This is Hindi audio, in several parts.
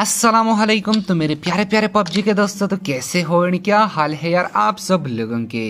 अस्सलामुअलैकुम। तो मेरे प्यारे प्यारे पबजी के दोस्तों, तो कैसे हो और क्या हाल है यार आप सब लोगों के।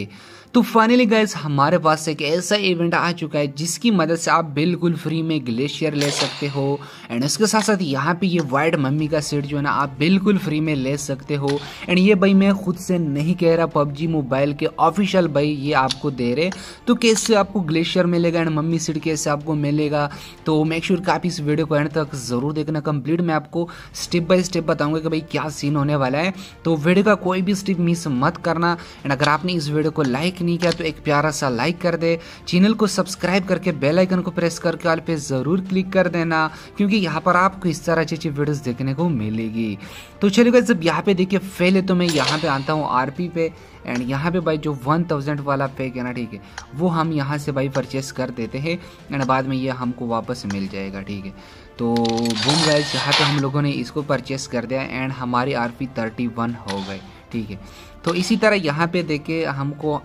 तो फाइनली गाइस हमारे पास एक ऐसा इवेंट आ चुका है जिसकी मदद से आप बिल्कुल फ्री में ग्लेशियर ले सकते हो एंड उसके साथ साथ यहाँ पे ये वाइड मम्मी का सेट जो है ना आप बिल्कुल फ्री में ले सकते हो। एंड ये भाई मैं खुद से नहीं कह रहा, पबजी मोबाइल के ऑफिशियल भाई ये आपको दे रहे। तो कैसे आपको ग्लेशियर मिलेगा एंड मम्मी सीट कैसे आपको मिलेगा, तो मेक श्योर कि आप इस वीडियो को एंड तक ज़रूर देखना। कंप्लीट मैं आपको स्टेप बाय स्टेप बताऊँगा कि भाई क्या सीन होने वाला है, तो वीडियो का कोई भी स्टेप मिस मत करना। एंड अगर आपने इस वीडियो को लाइक नहीं किया तो एक प्यारा सा लाइक कर दे, चैनल को सब्सक्राइब करके बेल आइकन को प्रेस करके ऑल पे जरूर क्लिक कर देना, क्योंकि यहाँ पर आपको इस तरह अच्छी अच्छी वीडियोस देखने को मिलेगी। तो चलिए गाइस जब यहाँ पे देखिए पहले तो मैं यहाँ पे आता हूँ आरपी पे एंड यहाँ पे भाई जो 1000 वाला पैक है ना, ठीक है, वो हम यहाँ से भाई परचेस कर देते हैं एंड बाद में ये हमको वापस मिल जाएगा, ठीक है। तो बूम गाइस यहाँ पे हम लोगों ने इसको परचेस कर दिया एंड हमारी आरपी 31 हो गए, ठीक है। तो इसी तरह यहाँ पे देखे हमको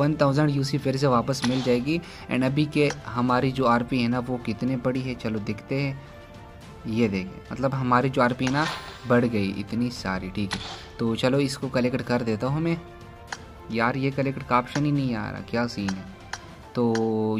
1000 UC फिर से वापस मिल जाएगी एंड अभी के हमारी जो आरपी है ना वो कितने पड़ी है, चलो देखते हैं। ये देखें मतलब हमारी जो आरपी है ना बढ़ गई इतनी सारी, ठीक है। तो चलो इसको कलेक्ट कर देता हूँ मैं। यार ये कलेक्ट का ऑप्शन ही नहीं आ रहा, क्या सीन है। तो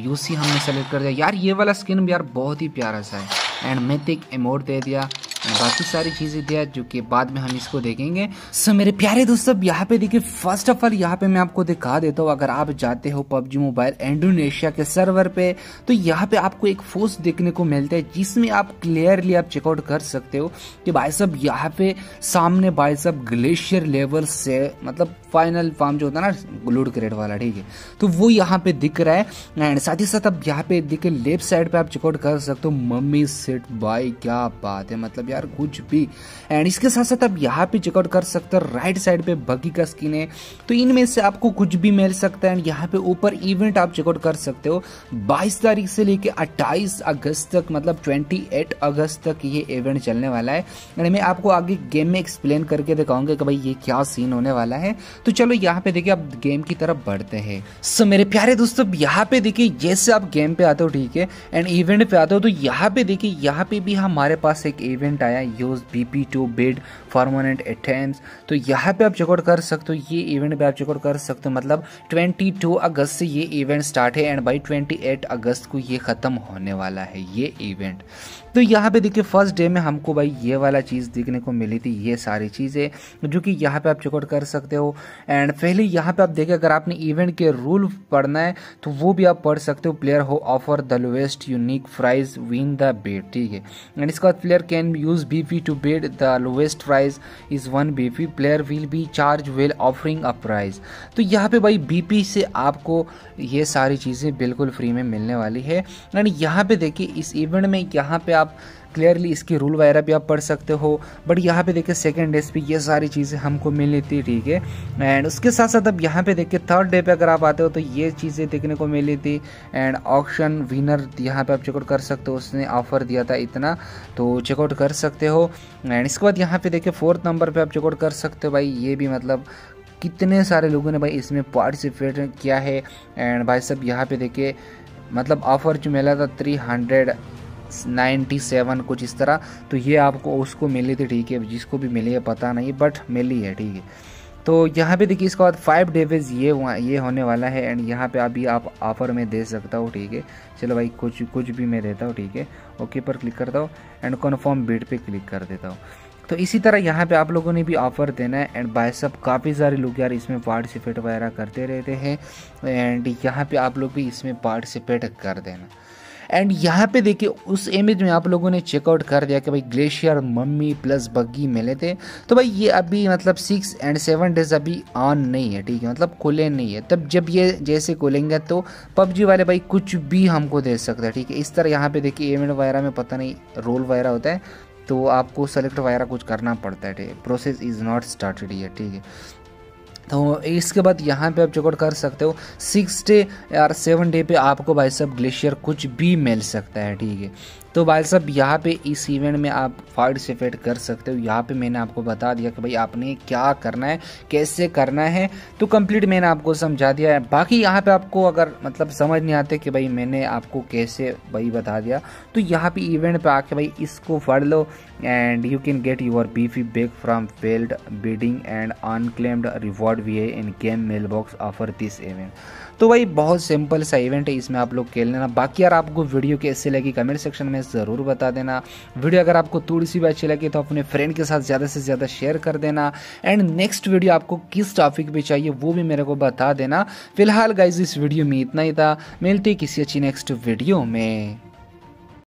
UC हमने सेलेक्ट कर दिया। यार ये वाला स्किन भी यार बहुत ही प्यारा सा है एंड मिथिक एमोट दे दिया, बाकी सारी चीज़ें दिया जो कि बाद में हम इसको देखेंगे। सो मेरे प्यारे दोस्तों यहाँ पे देखिए फर्स्ट ऑफ ऑल यहाँ पे मैं आपको दिखा देता हूँ, अगर आप जाते हो PUBG मोबाइल इंडोनेशिया के सर्वर पे तो यहाँ पे आपको एक फोर्स देखने को मिलता है जिसमें आप क्लियरली आप चेकआउट कर सकते हो कि भाई साहब यहाँ पे सामने भाई साहब ग्लेशियर लेवल से मतलब फाइनल फार्म जो होता है ना लूट क्रेट वाला, ठीक है, तो वो यहाँ पे दिख रहा है। एंड साथ ही साथ अब यहाँ पे देखिए लेफ्ट साइड पे आप चेकआउट कर सकते हो मम्मी सेट, भाई क्या बात है, मतलब यार कुछ भी। एंड इसके साथ साथ आप यहाँ पे चेकआउट कर सकते हो राइट साइड पे बगी का स्किन है, तो इनमें से आपको कुछ भी मिल सकता है। एंड यहाँ पे ऊपर इवेंट आप चेकआउट कर सकते हो 22 तारीख से लेके 28 अगस्त तक, मतलब 28 अगस्त तक ये इवेंट चलने वाला है एंड मैं आपको आगे गेम में एक्सप्लेन करके दिखाऊंगा कि भाई ये क्या सीन होने वाला है। तो चलो यहाँ पे देखिए आप गेम की तरफ बढ़ते हैं। सो मेरे प्यारे दोस्तों यहाँ पे देखिए जैसे आप गेम पे आते हो, ठीक है, एंड इवेंट पे आते हो तो यहाँ पे देखिए यहाँ पे भी हमारे पास एक इवेंट आया use BP to bid permanent attempts, तो यहाँ पे आप चेकआउट कर सकते हो, ये इवेंट पे आप चेकआउट कर सकते हो। मतलब 22 अगस्त से ये इवेंट स्टार्ट है एंड बाई 28 अगस्त को ये ख़त्म होने वाला है ये इवेंट। तो यहाँ पे देखिए फर्स्ट डे में हमको भाई ये वाला चीज़ देखने को मिली थी, ये सारी चीज़ें जो कि यहाँ पे आप चेकआउट कर सकते हो। एंड पहले यहाँ पे आप देखिए अगर आपने इवेंट के रूल पढ़ना है तो वो भी आप पढ़ सकते हो। Player who offer the lowest unique price win the bet, ठीक है, एंड इसका player can use BP to bet the lowest price is 1 BP, player will be charge while offering a price. तो यहाँ पे भाई BP से आपको ये सारी चीज़ें बिल्कुल फ्री में मिलने वाली है। एंड यहाँ पे देखिए इस इवेंट में यहाँ पे आप क्लियरली इसकी रूल वगैरह भी आप पढ़ सकते हो। बट यहाँ पे देखिए सेकंड डे पे ये सारी चीज़ें हमको मिल लेती, ठीक है। एंड उसके साथ साथ अब यहाँ पे देखिए थर्ड डे पे अगर आप आते हो तो ये चीज़ें देखने को मिली थी एंड ऑक्शन विनर यहाँ पे आप चेकआउट कर सकते हो, उसने ऑफर दिया था इतना, तो चेकआउट कर सकते हो। एंड इसके बाद यहाँ पे देखिए 4th नंबर पर आप चेकआउट कर सकते हो। भाई ये भी मतलब कितने सारे लोगों ने भाई इसमें पार्टिसिपेट किया है। एंड भाई सब यहाँ पे देखिए मतलब ऑफर जो मिला था 397 कुछ इस तरह, तो ये आपको उसको मिली थी, ठीक है, जिसको भी मिली है पता नहीं बट मिली है, ठीक है। तो यहाँ पे देखिए इसके बाद 5 डेज ये होने वाला है एंड यहाँ पे अभी आप ऑफर में दे सकता हो, ठीक है। चलो भाई कुछ भी मैं देता हूँ, ठीक है, ओके पर क्लिक करता हूँ एंड कन्फर्म बिड पे क्लिक कर देता हूँ। तो इसी तरह यहाँ पे आप लोगों ने भी ऑफ़र देना है एंड बाय सब काफ़ी सारे लोग यार इसमें पार्टिसिपेट वगैरह करते रहते हैं एंड यहाँ पे आप लोग भी इसमें पार्टिसिपेट कर देना। एंड यहाँ पे देखिए उस इमेज में आप लोगों ने चेकआउट कर दिया कि भाई ग्लेशियर मम्मी प्लस बग्गी मिले थे। तो भाई ये अभी मतलब 6 एंड 7 डेज अभी ऑन नहीं है, ठीक है, मतलब खुले नहीं है। तब जब ये जैसे खुलेंगे तो PUBG वाले भाई कुछ भी हमको दे सकते हैं, ठीक है। इस तरह यहाँ पे देखिए इवेंट वगैरह में पता नहीं रोल वगैरह होता है तो आपको सेलेक्ट वगैरह कुछ करना पड़ता है, ठीक है, प्रोसेस इज़ नॉट स्टार्टेड ये, ठीक है। तो इसके बाद यहाँ पे आप चेकआउट कर सकते हो 6 डे या 7 डे पे आपको भाई साहब ग्लेशियर कुछ भी मिल सकता है, ठीक है। तो भाई साहब यहाँ पे इस इवेंट में आप पार्टिसिपेट कर सकते हो। यहाँ पे मैंने आपको बता दिया कि भाई आपने क्या करना है, कैसे करना है, तो कंप्लीट मैंने आपको समझा दिया है। बाकी यहाँ पे आपको अगर मतलब समझ नहीं आते कि भाई मैंने आपको कैसे भाई बता दिया, तो यहाँ पे इवेंट पे आके भाई इसको पढ़ लो। And you can get your BP back from failed bidding and unclaimed reward via in game mail box offer this event. तो भाई बहुत सिंपल सा इवेंट है, इसमें आप लोग खेल लेना। बाकी यार आपको वीडियो कैसे लगी कमेंट सेक्शन में ज़रूर बता देना। वीडियो अगर आपको थोड़ी सी भी अच्छी लगी तो अपने फ्रेंड के साथ ज़्यादा से ज़्यादा शेयर कर देना। एंड नेक्स्ट वीडियो आपको किस टॉपिक पे चाहिए वो भी मेरे को बता देना। फिलहाल गाइज इस वीडियो में इतना ही था, मिलते किसी अच्छी नेक्स्ट वीडियो में।